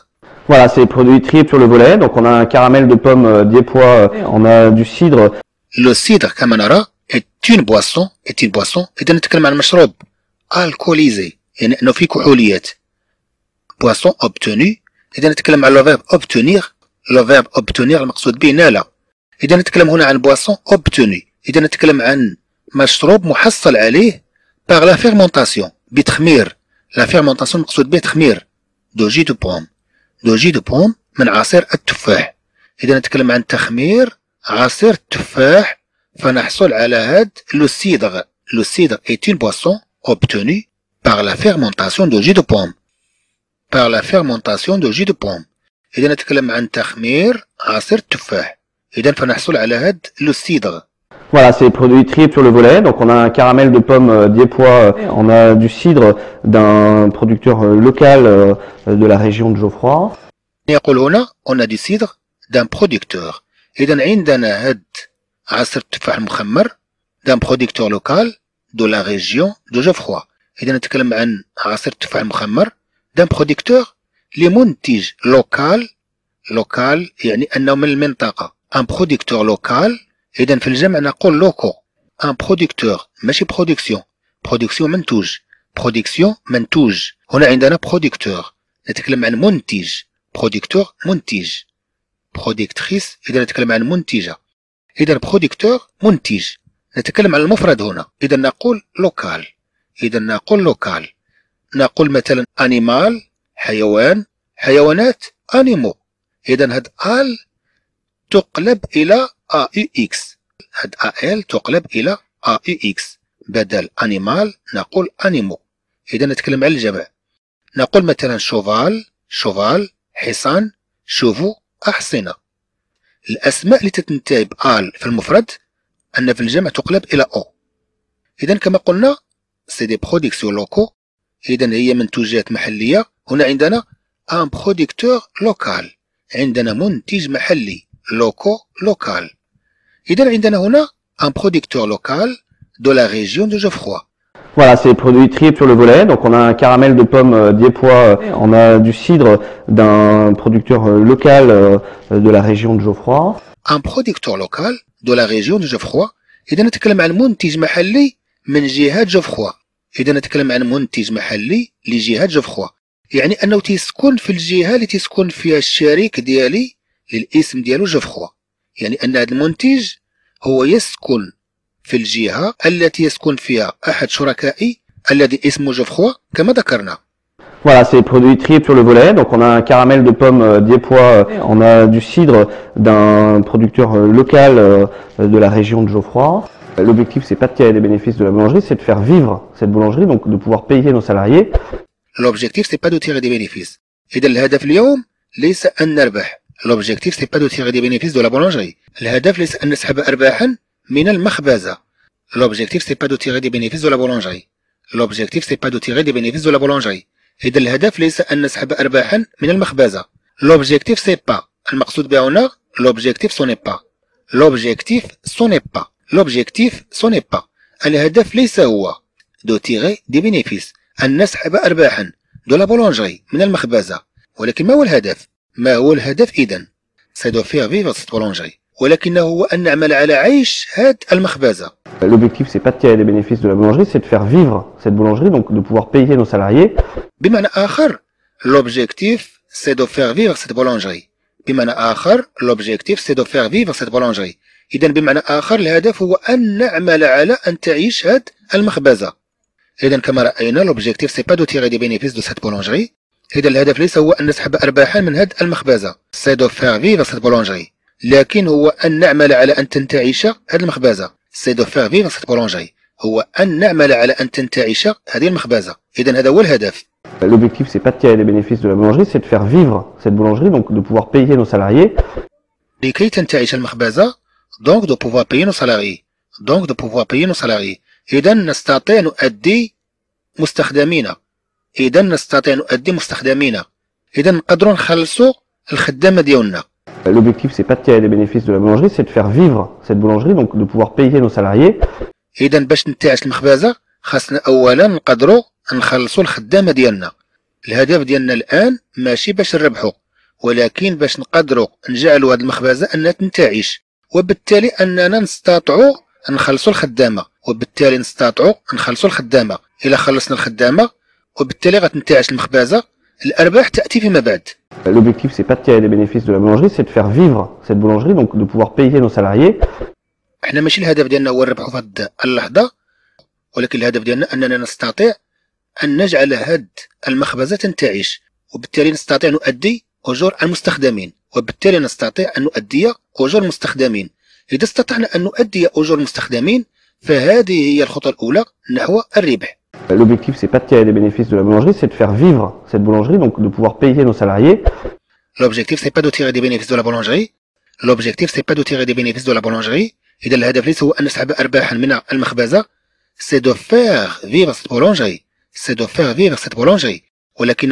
Voilà, c'est les produits triés sur le volet. Donc on a un caramel de pommes d'Époisses, on a du cidre. Le cidre, كما نرى، est une boisson. إذا نتكلم عن مشروب alcoolisé يعني أنه فيه كحوليات. boisson obtenue. إذا نتكلم على le verbe obtenir. le verbe obtenir المقصود به ناله. إذا نتكلم هنا عن boisson obtenue. إذا نتكلم عن مشروب محصل عليه par la fermentation بتخمير. la fermentation المقصود به تخمير de jus de pomme من عصير التفاح. إذا نتكلم عن تخمير عصير التفاح فنحصل على هاد le cidre. le cidre est une boisson obtenu par la fermentation de jus de pomme. إذا نتكلم عن تخمير عصير التفاح. إذا فنحصل على هاد لو سيدغ. Voilà, c'est les produits triés sur le volet. Donc on a un caramel de pomme d'Époisses, on a du cidre d'un producteur local de la région de Geoffroy. يقول هنا on a du cidre d'un producteur. إذا عندنا هاد عصير التفاح المخمر d'un producteur local de la région de Geoffroy. إذا نتكلم عن عصير التفاح المخمر d'un producteur لمنتج local. local يعني أنه من المنطقة. un producteur local. إذا في الجمع نقول لوكو. un producteur ماشي production. production منتوج. production منتوج. هنا عندنا producteur. نتكلم عن منتج. producteur منتج. productrice إذا نتكلم عن منتجة. إذا producteur منتج. نتكلم عن المفرد هنا. إذا نقول local. إذا نقول local. نقول مثلا animal حيوان. حيوانات animal. إذا هاد آل تقلب إلى AUX. هاد AL تقلب إلى AUX. بدل animal نقول animal. إذا نتكلم على الجمع. نقول مثلا شوفال. شوفال حصان. شوفو أحصنة. الأسماء اللي تتنتهي بآل في المفرد أن في الجمع تقلب إلى أو. إذا كما قلنا سي دي برودكسيون لوكو. إذا هي منتوجات محلية. هنا عندنا ان برودكتور لوكال. عندنا منتج محلي لوكو لوكال. إذا عندنا هنا ان برودكتور لوكال دو لا ريجيون دو جوفخوا. Voilà, c'est les produits triés sur le volet. Donc on a un caramel de pomme d'Époisses, on a du cidre d'un producteur local de la région de Geoffroy. Un producteur local de la région de Geoffroy. إذا نتكلم عن منتج محلي من جهة جوفخوا. إذا نتكلم عن منتج محلي لجهة جوفخوا. يعني أنه تيسكن في الجهة اللي تيسكن فيها الشريك ديالي للاسم ديالو جوفخوا. يعني أن هذا المنتج هو يسكن في الجهة التي يسكن فيها أحد شركائي الذي اسمه جوفخوا كما ذكرنا. Voilà, c'est les produits triés sur le volet. Donc on a un caramel de pomme d'Époisses, on a du cidre d'un producteur local de la région de Geoffroy. L'objectif, c'est pas de tirer des bénéfices de la boulangerie, c'est de faire vivre cette boulangerie, donc de pouvoir payer nos salariés. L'objectif, c'est pas de tirer des bénéfices. إذا الهدف اليوم ليس أن نربح. L'objectif, c'est pas de tirer des bénéfices de la boulangerie. الهدف ليس أن نسحب أرباحا من المخبزة. L'objectif, c'est pas de tirer des bénéfices de la boulangerie. L'objectif, c'est pas de tirer des bénéfices de la boulangerie. إذا الهدف ليس أن نسحب أرباحا من المخبزة. L'objectif, c'est pas. المقصود به هنا l'objectif, ce n'est pas. L'objectif, ce n'est pas. L'objectif, ce n'est pas. الهدف ليس هو de tirer des bénéfices. أن نسحب أرباحا de la boulangerie من المخبزة. ولكن ما هو الهدف؟ ما هو الهدف إذن؟ c'est de faire vivre cette boulangerie. ولكنه هو أن نعمل على عيش هاد المخبزة. L'objectif, c'est pas de tirer des bénéfices de la boulangerie, c'est de faire vivre cette boulangerie, donc de pouvoir payer nos salariés. بمعنى آخر l'objectif, c'est de faire vivre cette boulangerie. بمعنى آخر l'objectif, c'est de faire vivre cette boulangerie. إذا بمعنى آخر الهدف هو أن نعمل على أن تعيش هاد المخبزة. إذا كما رأينا l'objectif, c'est pas de tirer des bénéfices de cette boulangerie. إذا الهدف ليس هو أن نسحب أرباحا من هاد المخبزة. C'est de faire vivre cette boulangerie. لكن هو أن نعمل على أن تنتعش هذه المخبزة. سي دو فيغ فيغ سيت بولونجي. هو أن نعمل على أن تنتعش هذه المخبزة. إذا هذا هو الهدف. L'objectif, c'est pas de tirer les bénéfices de la boulangerie, c'est de faire vivre cette boulangerie, donc de pouvoir payer nos salariés. لكي تنتعش المخبزة. donc de pouvoir payer nos salariés. donc de pouvoir payer nos salariés. إذا نستطيع نؤدي مستخدمين. إذا نستطيع نؤدي مستخدمين. إذا نقدروا نخلصوا الخدامة ديالنا. L'objectif, c'est pas de tirer des bénéfices de la boulangerie, c'est de faire vivre cette boulangerie, donc de pouvoir payer nos salariés. إذا باش نتعش المخبزة خاصنا أولا نقدروا نخلصوا الخدامة ديالنا. الهدف ديالنا الآن ماشي باش نربحوا، ولكن باش نقدروا نجعلوا هذه المخبزة أنها تنتعش، وبالتالي أننا نستطيعوا نخلصوا الخدامة، وبالتالي نستطيعوا نخلصوا الخدامة. إلا خلصنا الخدامة وبالتالي غتنتعش المخبزة. الأرباح تأتي فيما بعد. L'objectif, c'est pas de tirer des bénéfices de la boulangerie, c'est de faire vivre cette boulangerie, donc de pouvoir payer nos salariés. احنا ماشي الهدف ديالنا هو نربحوا في هاد اللحظة، ولكن الهدف ديالنا أننا نستطيع أن نجعل هاد المخبزة تنتعش، وبالتالي نستطيع نؤدي أجور المستخدمين، وبالتالي نستطيع أن نؤدي أجور المستخدمين. إذا استطعنا أن نؤدي أجور المستخدمين، فهذه هي الخطوة الأولى نحو الربح. L'objectif, c'est pas de tirer des bénéfices de la boulangerie, c'est de faire vivre cette boulangerie, donc de pouvoir payer nos salariés. L'objectif, c'est pas de tirer des bénéfices de la boulangerie. L'objectif, c'est pas de tirer des bénéfices de la boulangerie. Et de l'objectif, c'est de faire vivre cette boulangerie. C'est de faire vivre cette boulangerie. Donc,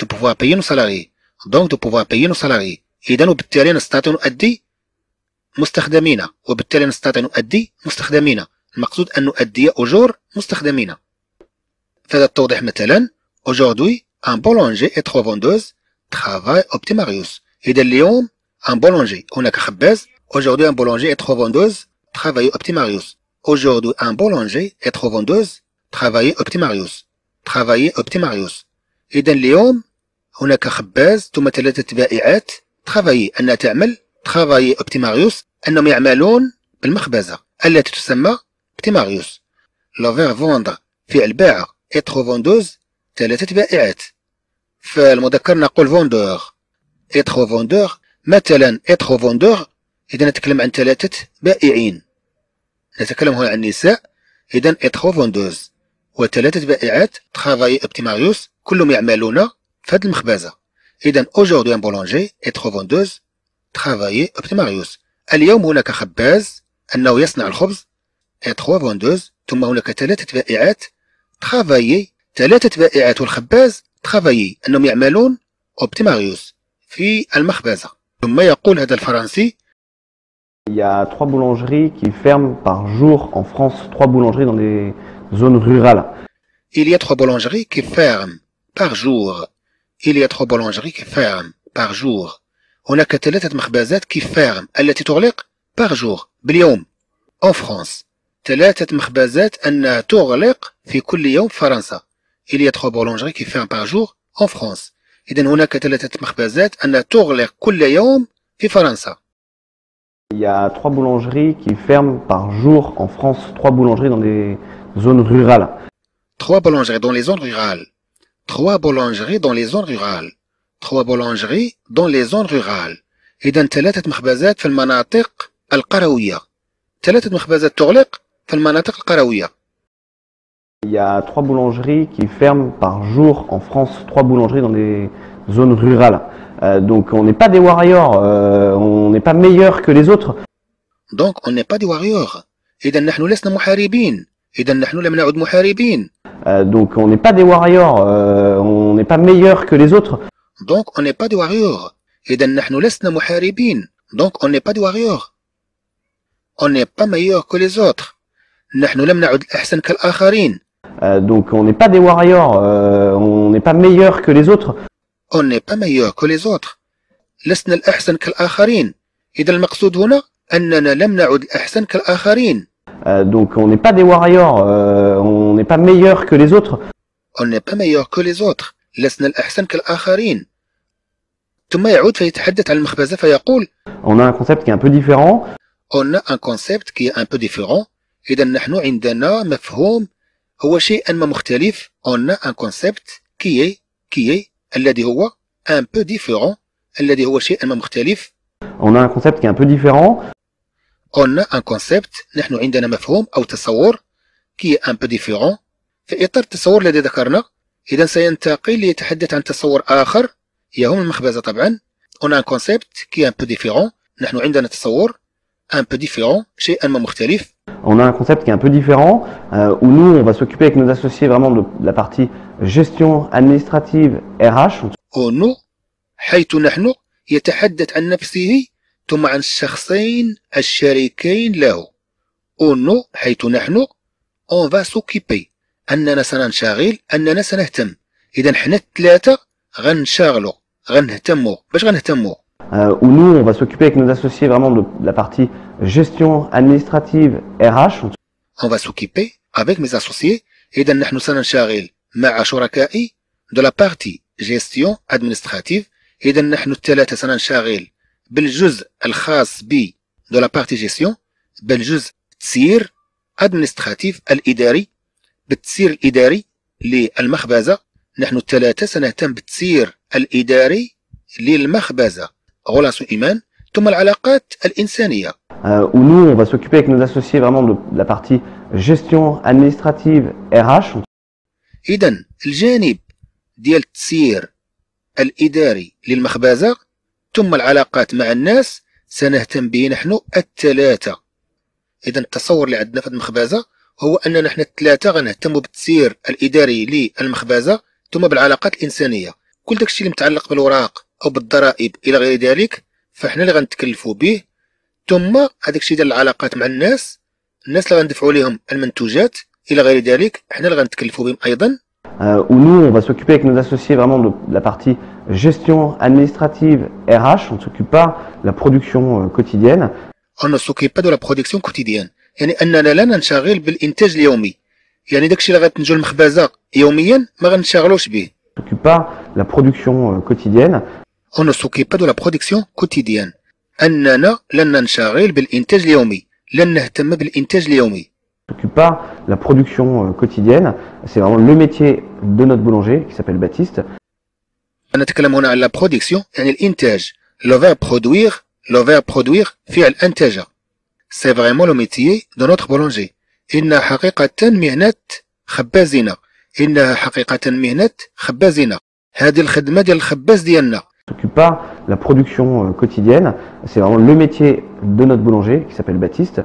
de pouvoir payer nos salariés. Donc, de pouvoir payer nos salariés. Et d'un وبالتالي نستطيع نؤدي مستخدمينا. وبالتالي نستطيع نؤدي مستخدمينا. المقصود أن نؤدي أجور مستخدمينا. فهذا التوضيح مثلا. Aujourd'hui, un boulanger et trois vendeuses travaillent au petit Marius. إذا اليوم un boulanger. هناك خباز. Aujourd'hui, un boulanger et trois vendeuses travaillent au petit Marius. Aujourd'hui, un boulanger et trois vendeuses travaillent au petit Marius. Travaillent au petit Marius. إذا اليوم هناك خباز ثم ثلاثة بائعات. travailler, أنها تعمل, travailler au petit Marius, أنهم يعملون بالمخبزة التي تسمى petit Marius. Le verbe vendre فعل باع, être vendeuse ثلاثة بائعات. فالمذكر نقول vendeur, être vendeur. مثلا être vendeur إذا نتكلم عن ثلاثة بائعين, نتكلم هنا عن النساء. إذا être vendeuse وثلاثة بائعات travailler au petit Marius, كلهم يعملون في هذه المخبزة. إذا aujourd'hui un boulanger et trois vendeuses travailler au petit Marius. اليوم هناك خباز أنه يصنع الخبز et trois vendeuses, ثم هناك ثلاثة بائعات travailler, ثلاثة بائعات والخباز travailler, أنهم يعملون au petit Marius في المخبزة. ثم يقول هذا الفرنسي. Il y a trois boulangeries qui ferment par jour en France, trois boulangeries dans des zones rurales. Il y a trois boulangeries qui ferment par jour. Il y a trois boulangeries qui ferment par jour. هناك ثلاثة مخبزات qui ferment, التي تغلق par jour باليوم en France. ثلاثة مخبزات أنها تغلق في كل يوم في فرنسا. Il y a trois boulangeries qui ferment par jour en France. إذن هناك ثلاثة مخبزات أنها تغلق كل يوم في فرنسا. Il y a trois boulangeries qui ferment par jour en France, trois boulangeries dans des zones rurales. Trois boulangeries dans les zones rurales. Trois boulangeries dans les zones rurales. Trois boulangeries dans les zones rurales. إذا ثلاثة مخبزات في المناطق القروية. ثلاثة مخبزات تغلق في المناطق القروية. Il y a trois boulangeries qui ferment par jour en France, trois boulangeries dans des zones rurales. Donc on n'est pas des warriors, on n'est pas meilleurs que les autres. Donc on n'est pas des warriors. إذا نحن لسنا محاربين. إذا نحن لم نعد محاربين. Donc on n'est pas des warriors, on n'est pas meilleur que les autres. Donc on n'est pas des warriors. إذا نحن لسنا محاربين. Donc on n'est pas des warriors. On n'est pas meilleur que les autres. نحن لم نعد أحسن كالآخرين. Donc on n'est pas des warriors, on n'est pas meilleur que les autres. On n'est pas meilleur que les autres. لسنا الأحسن كالآخرين. إذا المقصود هنا أننا لم نعد أحسن كالآخرين. Donc on n'est pas des warriors, on n'est pas meilleur que les autres. On n'est pas meilleur que les autres. لسنا الأحسن كالآخرين. ثم يعود فيتحدث عن المخبزة فيقول. On a un concept qui est un peu différent. On a un concept qui est un peu différent. إذا نحن عندنا مفهوم هو شيئا ما مختلف. On a un concept qui est الذي هو un peu différent. الذي هو شيئا ما مختلف. On a un concept qui est un peu différent. On a un concept, نحن عندنا مفهوم أو تصور qui est un peu différent. في إطار التصور الذي ذكرنا إذا سينتقل ليتحدث عن تصور آخر يهم المخبزة طبعا. On a un concept qui est un peu différent. نحن عندنا تصور un peu différent, شيئا ما مختلف. On a un concept qui est un peu différent où nous on va s'occuper avec nos associés vraiment de la partie gestion administrative RH. On حيث نحن يتحدث عن نفسه ثم عن الشخصين الشريكين له. أونو حيث نحن أون فا سوكيبي أننا سننشغل, أننا سنهتم. إذا حنا الثلاثة غنشغلوا غنهتموا. باش غنهتموا؟ أونو فا سوكيبي avec nos associés vraiment de la partie gestion administrative RH. أون فا سوكيبي avec mes associés. إذا نحن سننشغل مع شركائي de la partie gestion administrative. إذا نحن الثلاثة سننشغل بالجزء الخاص ب de la partie gestion, بالجزء تسير administratif الإداري, بالتسير الإداري للمخبزة. نحن الثلاثة سنهتم بالتسير الإداري للمخبزة, relation humaine, ثم العلاقات الإنسانية. Où nous on va s'occuper avec nos associés vraiment de la partie gestion administrative RH. إذن الجانب ديال التسيير الإداري للمخبزة، ثم العلاقات مع الناس سنهتم به نحن الثلاثة. إذا التصور اللي عندنا في المخبزة هو أننا نحن الثلاثة غنهتموا بالتسيير الإداري للمخبزة ثم بالعلاقات الإنسانية. كل داكشي اللي متعلق بالوراق أو بالضرائب إلى غير ذلك فاحنا اللي غنتكلفوا به، ثم هداكشي ديال العلاقات مع الناس اللي غندفعوا لهم المنتوجات إلى غير ذلك حنا اللي غنتكلفوا بهم أيضا. Où nous, on va s'occuper avec nos associés vraiment de la partie gestion administrative RH. On ne s'occupe pas de la production quotidienne. On ne s'occupe pas de la production quotidienne. يعني أننا لا ننشغل بالإنتاج اليومي. يعني داكشي اللي غتنتجو المخبزة يوميا ما غنشغلوش به. On ne s'occupe pas de la production quotidienne. On ne s'occupe pas de la production quotidienne. أننا لن ننشغل بالإنتاج اليومي. لن نهتم بالإنتاج اليومي. On ne s'occupe pas de la production quotidienne. C'est vraiment le métier de notre boulanger qui s'appelle Baptiste. نتكلم هنا على la production يعني الإنتاج. Le verbe produire, le verbe produire فعل أنتج. C'est vraiment le métier de notre boulanger. إنها حقيقة مهنة خبازنا. إنها حقيقة مهنة خبازنا. هذه الخدمة ديال الخباز ديالنا. On ne s'occupe pas de la production quotidienne. C'est vraiment le métier de notre boulanger qui s'appelle Baptiste.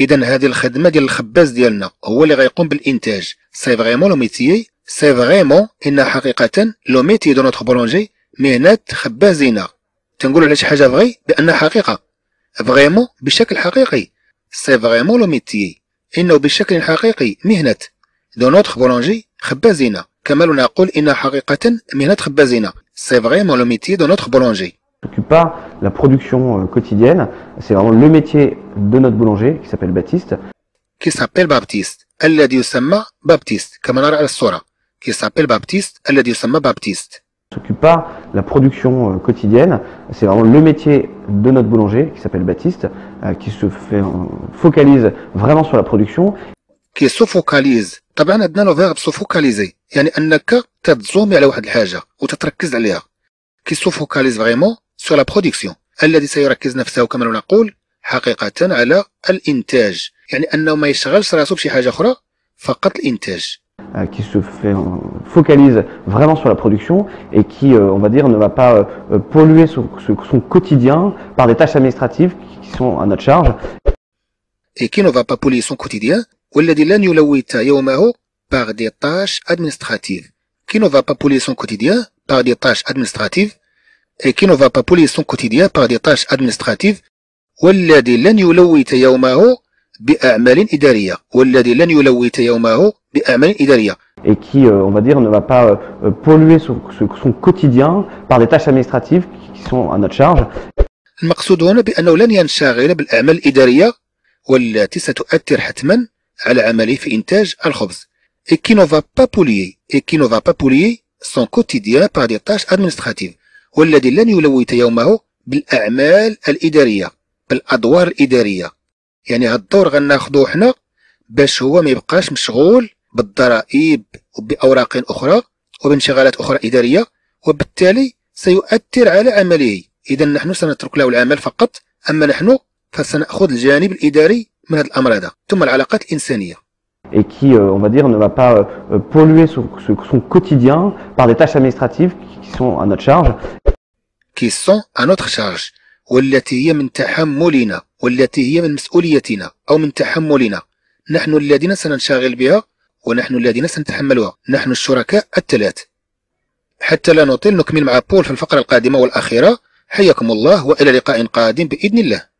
إذن هذه الخدمة ديال الخباز ديالنا هو اللي غيقوم بالإنتاج. سي فريمون لو ميتيي، سي فريمون إن حقيقة لو ميتيي دو نوتخ بولونجي مهنة خبازنا. تنقولو على شي حاجة فغي بأنها حقيقة، فريمون بشكل حقيقي. سي فريمون لو ميتيي، إنه بشكل حقيقي مهنة دو نوتخ بولونجي خبازنا، كما نقول إن حقيقة مهنة خبازنا. سي فريمون لو ميتيي دو نوتخ بولونجي. On ne s'occupe pas de la production quotidienne, c'est vraiment le métier de notre boulanger qui s'appelle Baptiste. Qui s'appelle Baptiste, الذي يسمى Baptiste, كما نرى على الصورة. Qui s'appelle Baptiste, الذي يسمى Baptiste. On ne s'occupe pas de la production quotidienne, c'est vraiment le métier de notre boulanger qui s'appelle Baptiste, qui se focalise vraiment sur la production. Qui se focalise. طبعا عندنا لو فيرب سو فوكاليزي، يعني أنك تتزومي على واحد الحاجة وتتركز عليها. Qui se focalise vraiment sur la production. الذي سيركز نفسه كما نقول حقيقة على الإنتاج، يعني أنه ما يشغلش راسه بشي حاجة أخرى فقط الإنتاج. Qui se focalise vraiment sur la production et qui, on va dire, ne va pas polluer son quotidien par des tâches administratives qui sont à notre charge. Et qui ne va pas polluer son quotidien. والذي لن يلوث يومه par des tâches administratives. Qui ne va pas polluer son quotidien par des tâches administratives. Et qui ne va pas polluer son quotidien par des tâches administratives. والذي لن يلوث يومه بأعمال إدارية. والذي لن يلوث يومه بأعمال إدارية. Et qui, on va dire, ne va pas polluer son quotidien par des tâches administratives qui sont à notre charge. المقصود هنا بأنه لن ينشغل بالأعمال الإدارية والتي ستؤثر حتما على عمله في إنتاج الخبز. Et qui ne va pas polluer. Et qui ne va pas polluer son quotidien par des tâches administratives. والذي لن يلوث يومه بالأعمال الإدارية، بالأدوار الإدارية. يعني هاد الدور غناخدوه حنا باش هو ما يبقاش مشغول بالضرائب وبأوراق أخرى وبانشغالات أخرى إدارية، وبالتالي سيؤثر على عمله. إذا نحن سنترك له العمل فقط، أما نحن فسنأخذ الجانب الإداري من هاد الأمر هذا، ثم العلاقات الإنسانية. Et qui, on va dire, ne va pas polluer son quotidien par des tâches administratives qui sont à notre charge. Qui sont à notre charge. والتي هي من تحملنا، والتي هي من مسؤوليتنا أو من تحملنا. نحن الذين سننشغل بها ونحن الذين سنتحملها. نحن الشركاء الثلاث. حتى لا نطيل نكمل مع بول في الفقرة القادمة والأخيرة. حياكم الله وإلى لقاء قادم بإذن الله.